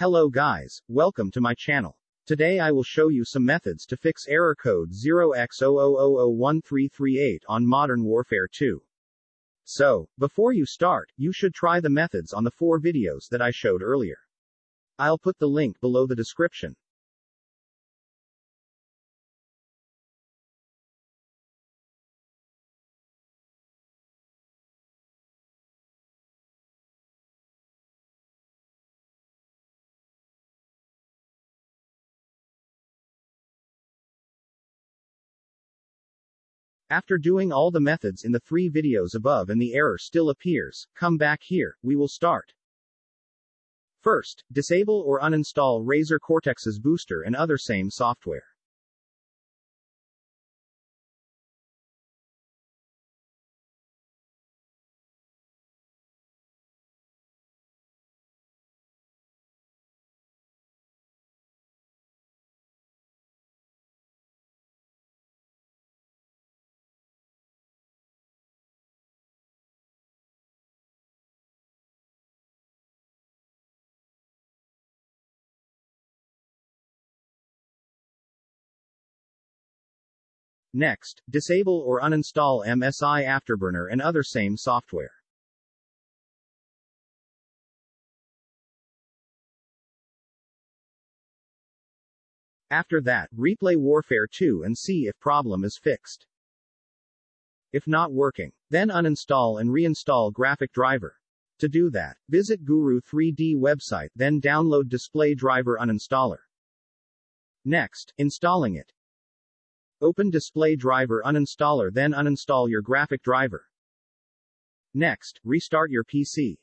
Hello guys, welcome to my channel. Today I will show you some methods to fix error code 0x00001338 on Modern Warfare 2. So, before you start, you should try the methods on the 4 videos that I showed earlier. I'll put the link below the description. After doing all the methods in the 3 videos above and the error still appears, come back here, we will start. First, disable or uninstall Razer Cortex's booster and other same software. Next, disable or uninstall MSI Afterburner and other same software. After that, replay Warfare 2 and see if problem is fixed. If not working, then uninstall and reinstall graphic driver. To do that, visit Guru 3D website, then download Display Driver Uninstaller. Next, installing it. Open Display Driver Uninstaller, then uninstall your graphic driver. Next, restart your PC.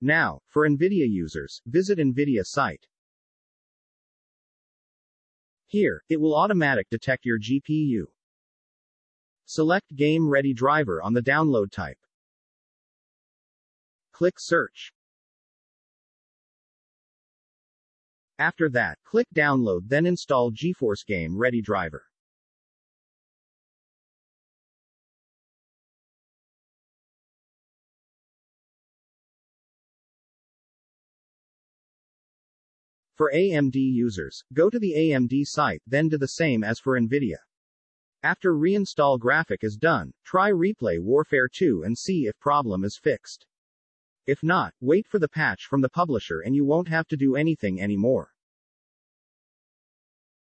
Now, for NVIDIA users, visit NVIDIA site. Here, it will automatic detect your GPU. Select Game Ready Driver on the download type. Click Search. After that, click Download, then install GeForce Game Ready Driver. For AMD users, go to the AMD site, then do the same as for NVIDIA. After reinstall graphic is done, try replay Warfare 2 and see if problem is fixed. If not, wait for the patch from the publisher and you won't have to do anything anymore.